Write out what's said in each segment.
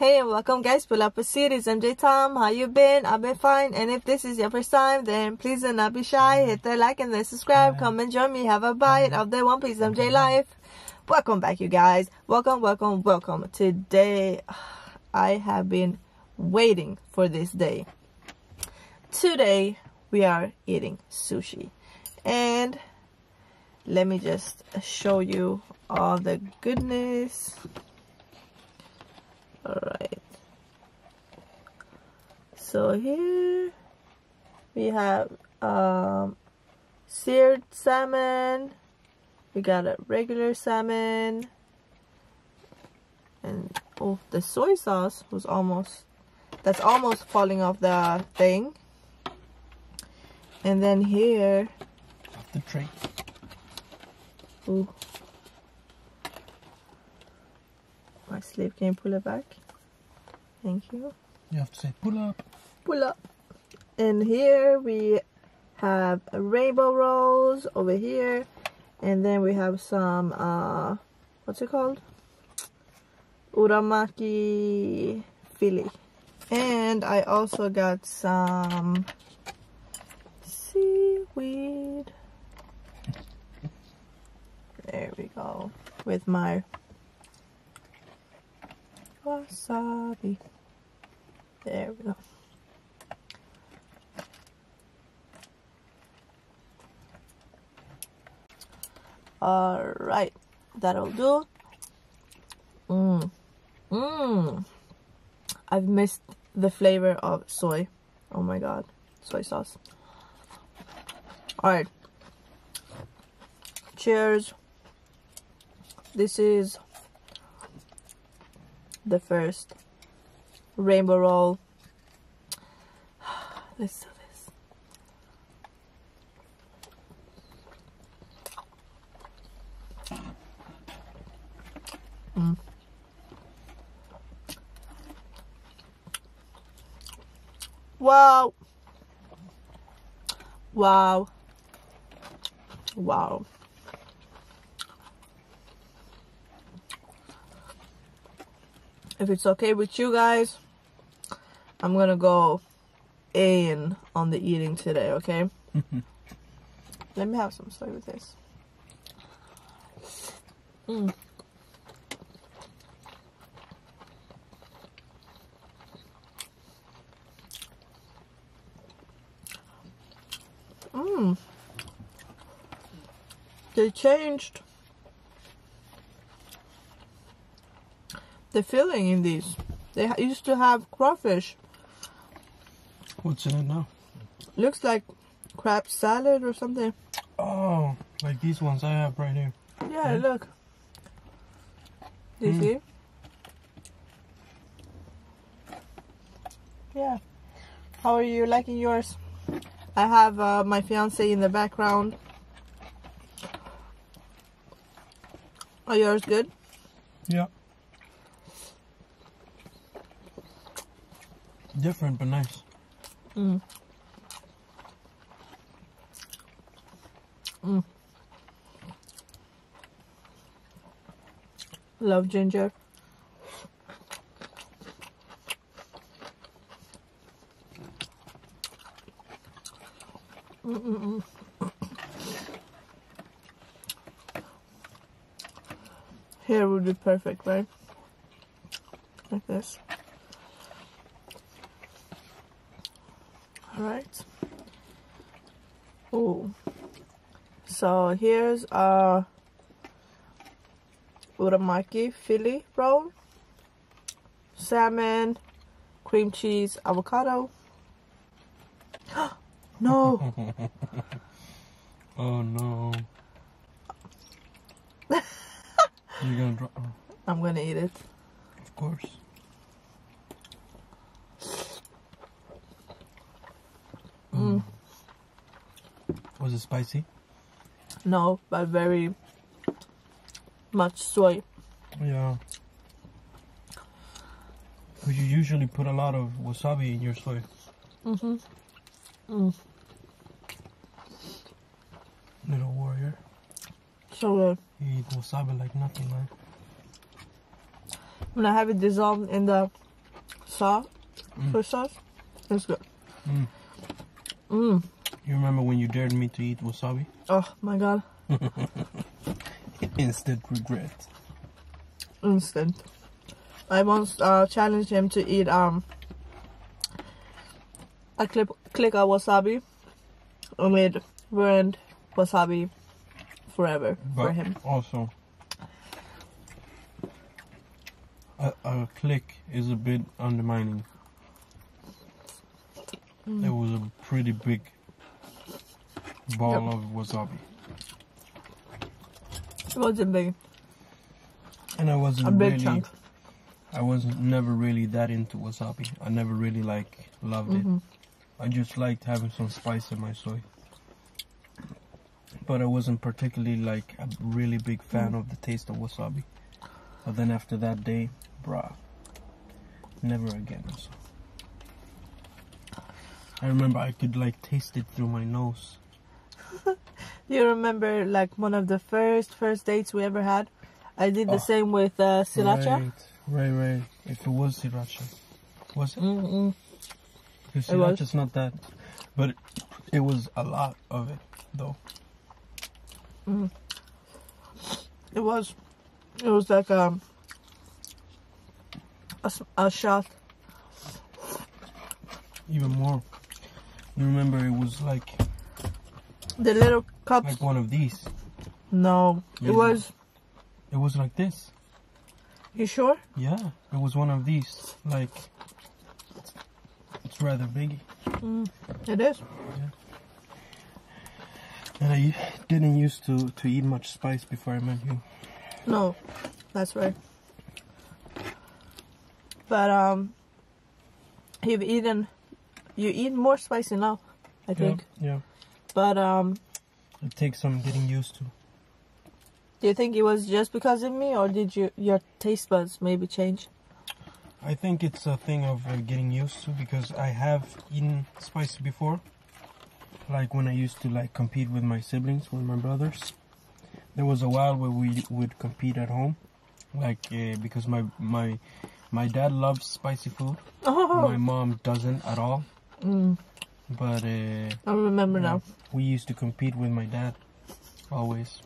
Hey and welcome guys, pull up a series. MJ Tom, how you been? I've been fine, and if this is your first time, then please do not be shy. Hit that like and then subscribe. Come and join me, have a bite of the One Piece MJ life. Welcome back you guys, welcome. Today, I have been waiting for this day. Today, we are eating sushi. And let me just show you all the goodness. Alright, so here we have seared salmon, we got a regular salmon, and oh, the soy sauce was almost falling off the thing. And then here, off the tray. Ooh. My sleeve, can you pull it back? Thank you. You have to say pull up. Pull up. And here we have rainbow rolls over here. And then we have some, what's it called? Uramaki Philly. And I also got some seaweed. There we go. With my wasabi. There we go. Alright, that'll do. I've missed the flavor of soy. Oh my god, soy sauce. Alright. Cheers. This is the first rainbow roll. Let's do this. Wow. Wow. Wow. If it's okay with you guys, I'm gonna go in on the eating today, okay? Let me have some soy with this. They changed the filling in these. They used to have crawfish. What's in it now? Looks like crab salad or something. Oh, like these ones I have right here. Yeah, look. Do you see? Yeah. How are you liking yours? I have my fiance in the background. Are yours good? Yeah. Different but nice. Love ginger. Here would be perfect, right? Like this. Alright. Oh, so here's our uramaki Philly roll, salmon, cream cheese, avocado. No. Oh no. You're gonna drop. I'm gonna eat it. Of course. Was it spicy? No, but very much soy. Yeah. Because you usually put a lot of wasabi in your soy. Little warrior. So good. You eat wasabi like nothing, man. When I have it dissolved in the sauce, soy sauce, it's good. You remember when you dared me to eat wasabi? Oh my god. Instant regret. Instant. I once challenged him to eat a click of wasabi, and it ruined wasabi forever for him. Also, a click is a bit undermining. It was a pretty big ball of wasabi. It wasn't big. And I wasn't a big chunk. I was never really that into wasabi. I never really loved it. I just liked having some spice in my soy. But I wasn't particularly a really big fan of the taste of wasabi. But then after that day, bruh, never again. So. I remember I could taste it through my nose. You remember one of the first dates we ever had? I did the same with sriracha. Right. If it was sriracha. Was it? Because sriracha's not that. But it was a lot of it, though. It was. It was like a shot. Even more. You remember it was the little cups. Like one of these. No. Really? It was. It was like this. You sure? Yeah, it was one of these. It's rather big. It is. Yeah. And I didn't used to eat much spice before I met you. No, that's right. But you eat more spicy now, I think. Yeah. But it takes some getting used to. Do you think it was just because of me, or did your taste buds maybe change? I think it's a thing of getting used to, because I have eaten spicy before. When I used to compete with my siblings, with my brothers. There was a while where we would compete at home, because my dad loves spicy food. Oh. My mom doesn't at all. But I remember now. We used to compete with my dad always.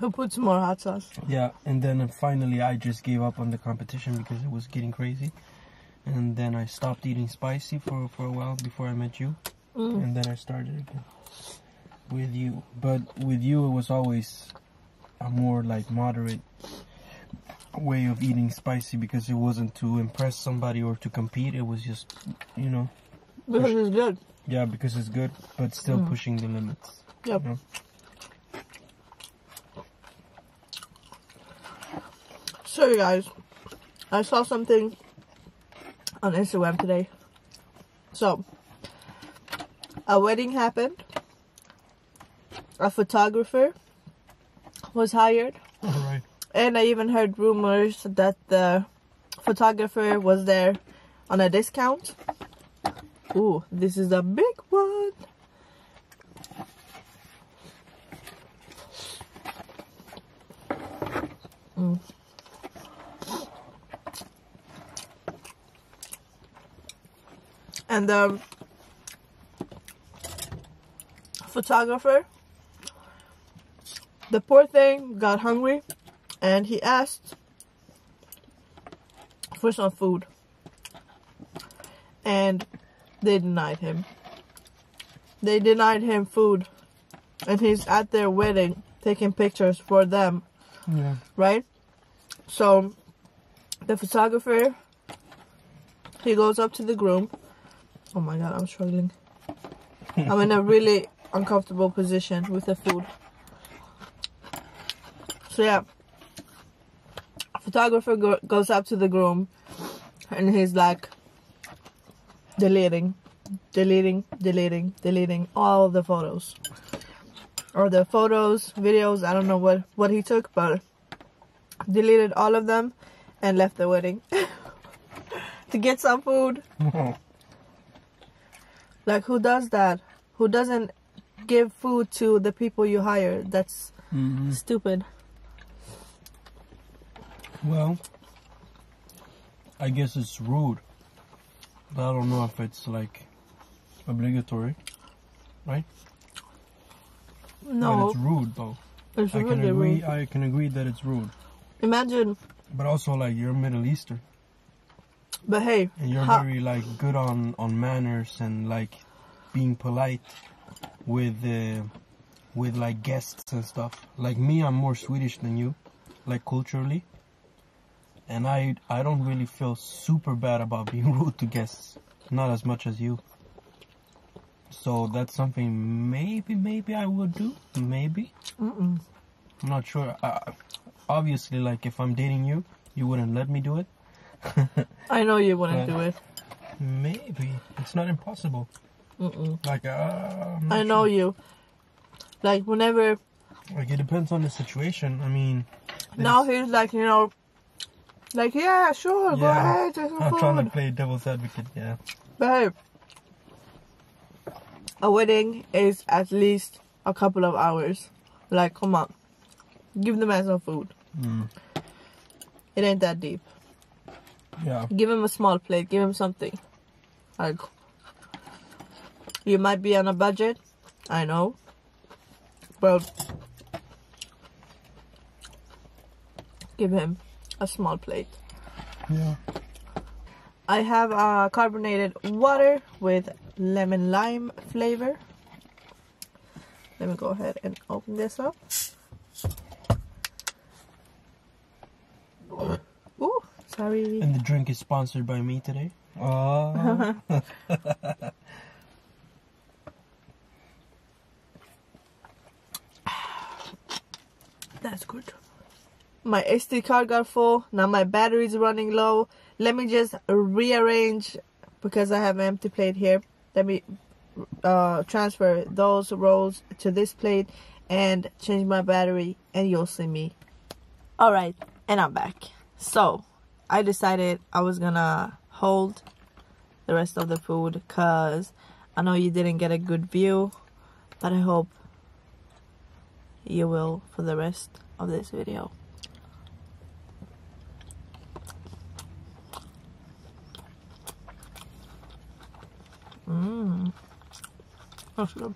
Who puts more hot sauce? Yeah, and then finally I just gave up on the competition because it was getting crazy. And then I stopped eating spicy for a while before I met you. And then I started again with you. But with you it was always a more moderate way of eating spicy, because it wasn't to impress somebody or to compete. It was just, because it's good. Yeah, because it's good, but still pushing the limits. Yep. You know? So you guys, I saw something on Instagram today. So, a wedding happened. A photographer was hired. Right. And I even heard rumors that the photographer was there on a discount. Ooh, this is a big one. And the photographer, the poor thing, got hungry, and he asked for some food, and they denied him. They denied him food, and he's at their wedding taking pictures for them. Yeah. Right? So the photographer, he goes up to the groom. Oh my god, I'm struggling. I'm in a really uncomfortable position with the food. So yeah, photographer goes up to the groom, and he's deleting all the photos. Or the photos, videos, I don't know what he took, but deleted all of them and left the wedding to get some food. Who does that? Who doesn't give food to the people you hire? That's stupid. Well, I guess it's rude, but I don't know if it's like obligatory, right? No, but it's rude though. It's rude. I can agree that it's rude. Imagine. But also, like, you're Middle Eastern. But hey, and you're very like good on manners and like being polite with like guests and stuff. Like me, I'm more Swedish than you, like culturally. And I don't really feel super bad about being rude to guests, not as much as you. So that's something maybe I would do, maybe. I'm not sure. Obviously, like if I'm dating you, you wouldn't let me do it. I know you wouldn't do it. Maybe it's not impossible. Like I know you. Like whenever. Like it depends on the situation. I mean. Now he's like, you know. Like yeah, sure, go ahead. I'm trying to play devil's advocate. Yeah. But hey, a wedding is at least a couple of hours. Like come on, give the man some food. It ain't that deep. Yeah. Give him a small plate. Give him something. Like, you might be on a budget. I know. But give him a small plate. Yeah. I have carbonated water with lemon lime flavor. Let me go ahead and open this up. Ooh. Sorry. And the drink is sponsored by me today. Oh. That's good. My SD card got full. Now my battery's running low. Let me just rearrange because I have an empty plate here. Let me transfer those rolls to this plate and change my battery, and you'll see me. All right, and I'm back. So I decided I was gonna hold the rest of the food because I know you didn't get a good view, but I hope you will for the rest of this video. That's good.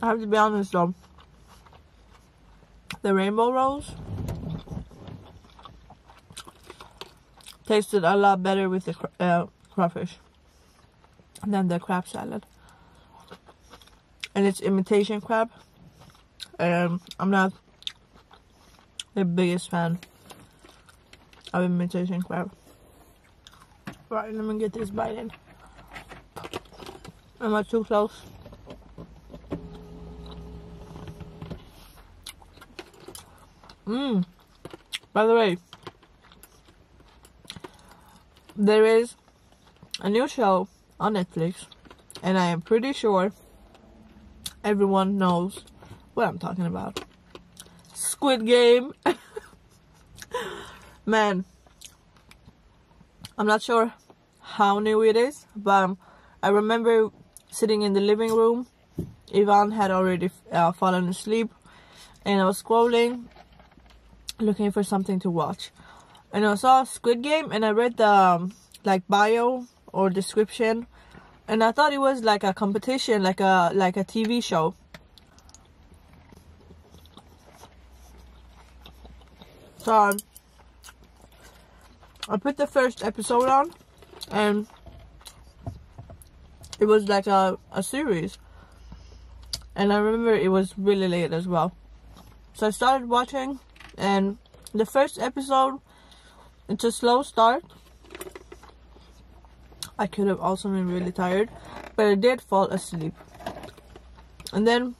I have to be honest though, the rainbow rolls tasted a lot better with the crawfish than the crab salad. And it's imitation crab. I'm not the biggest fan of imitation crab. Right, let me get this bite in. Am I too close? By the way, there is a new show on Netflix, and I am pretty sure everyone knows what I'm talking about. Squid Game. Man, I'm not sure how new it is, but I remember sitting in the living room. Yvonne had already fallen asleep, and I was scrolling, looking for something to watch. And I saw Squid Game, and I read the like bio or description, and I thought it was like a competition, like a TV show. So I put the first episode on, and it was like a series. And I remember it was really late as well. So I started watching, and the first episode, it's a slow start. I could have also been really tired, but I did fall asleep. And then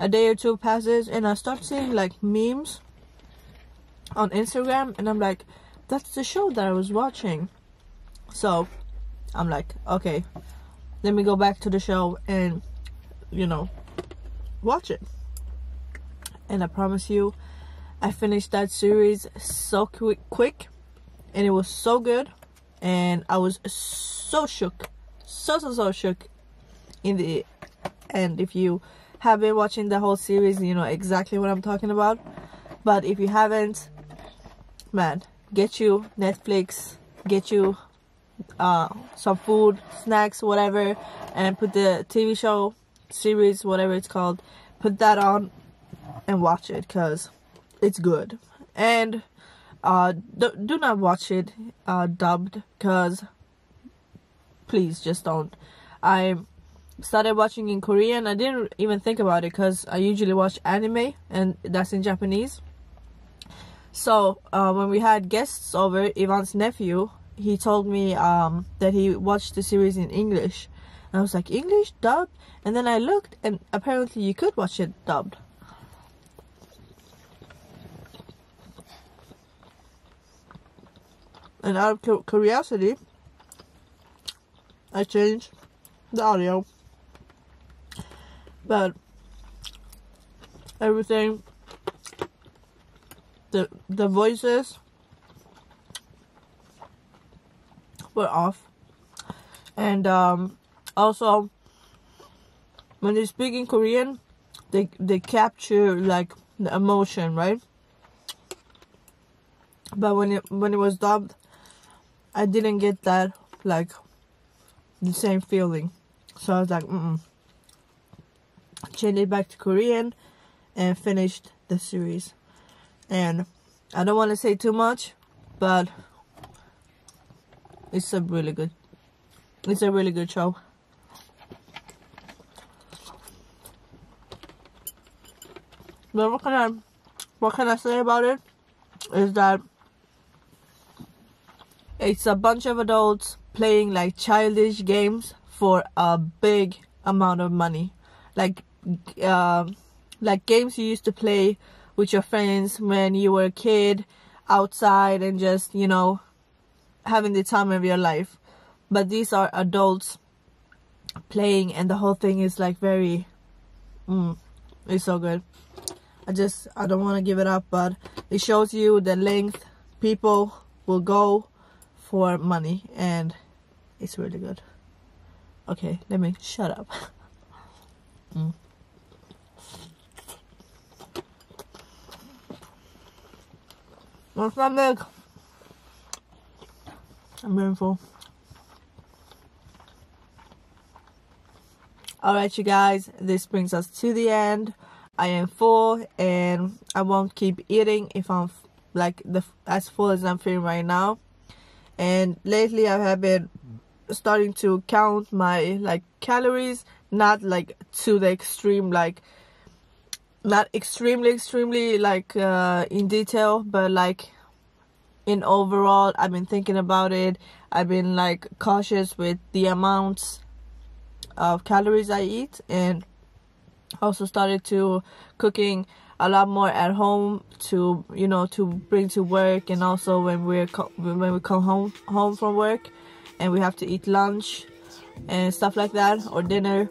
a day or two passes, and I start seeing like memes on Instagram, and I'm like, that's the show that I was watching. So I'm like, okay, let me go back to the show and, you know, watch it. And I promise you, I finished that series so quick, and it was so good, and I was so shook, so shook in the end. If you have been watching the whole series, you know exactly what I'm talking about, but if you haven't, man, get you Netflix, get you some food, snacks, whatever, and put the TV show, series, whatever it's called, put that on and watch it, because it's good. And do not watch it dubbed, because please just don't. I started watching in Korean. I didn't even think about it because I usually watch anime, and that's in Japanese. So when we had guests over, Ivan's nephew, he told me that he watched the series in English, and I was like, English dubbed? And then I looked, and apparently you could watch it dubbed. And out of curiosity, I changed the audio, but everything, the voices were off. And also, when they speak in Korean, they capture like the emotion, right? But when it was dubbed, I didn't get that, like, the same feeling. So I was like, Changed it back to Korean and finished the series. And I don't want to say too much, but it's a really good show. But what can I say about it is that it's a bunch of adults playing like childish games for a big amount of money, like games you used to play with your friends when you were a kid outside and just, you know, having the time of your life. But these are adults playing, and the whole thing is like very it's so good. I don't want to give it up, but it shows you the length people will go for money, and it's really good. Okay, let me shut up. What's my milk? I'm very full. Alright, you guys, this brings us to the end. I am full, and I won't keep eating if I'm like as full as I'm feeling right now. And lately I have been starting to count my like calories, not like to the extreme, like not extremely like in detail, but like in overall. I've been thinking about it. I've been like cautious with the amounts of calories I eat, and also started to cooking a lot more at home to, you know, to bring to work. And also when we come home from work and we have to eat lunch and stuff like that, or dinner,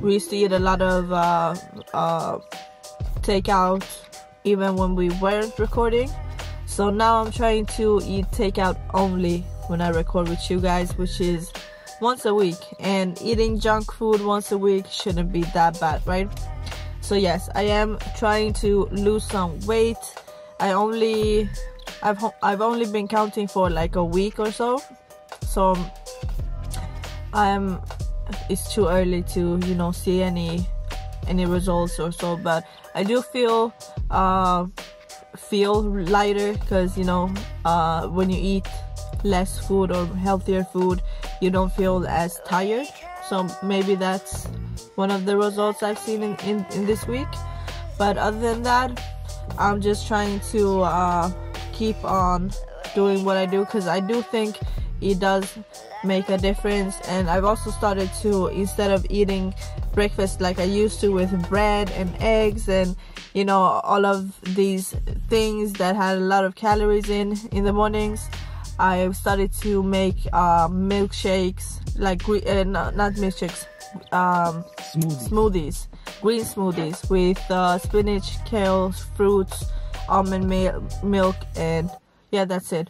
we used to eat a lot of takeout even when we weren't recording. So now I'm trying to eat takeout only when I record with you guys, which is once a week, and eating junk food once a week shouldn't be that bad, right? So yes, I am trying to lose some weight. I've only been counting for like a week or so. So it's too early to, you know, see any results or so, but I do feel lighter, because, you know, when you eat less food or healthier food, you don't feel as tired. So maybe that's one of the results I've seen in this week. But other than that, I'm just trying to keep on doing what I do, because I do think it does make a difference. And I've also started to, instead of eating breakfast like I used to with bread and eggs and, you know, all of these things that had a lot of calories in the mornings, I've started to make milkshakes, like not milkshakes, smoothies, green smoothies with spinach, kale, fruits, almond milk, and yeah, that's it.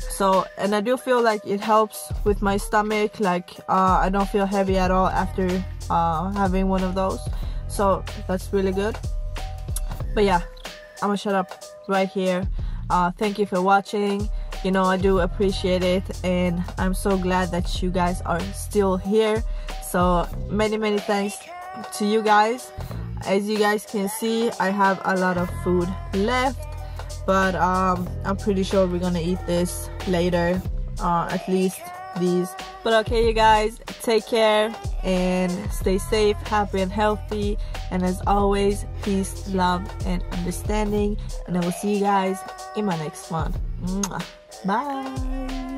So, and I do feel like it helps with my stomach. Like I don't feel heavy at all after having one of those. So that's really good. But yeah, I'm gonna shut up right here. Thank you for watching. You know, I do appreciate it, and I'm so glad that you guys are still here. So many thanks to you guys. As you guys can see, I have a lot of food left, but I'm pretty sure we're gonna eat this later, at least these. But okay, you guys, take care and stay safe, happy and healthy, and as always, peace, love, and understanding, and I will see you guys in my next one. Mwah. Bye.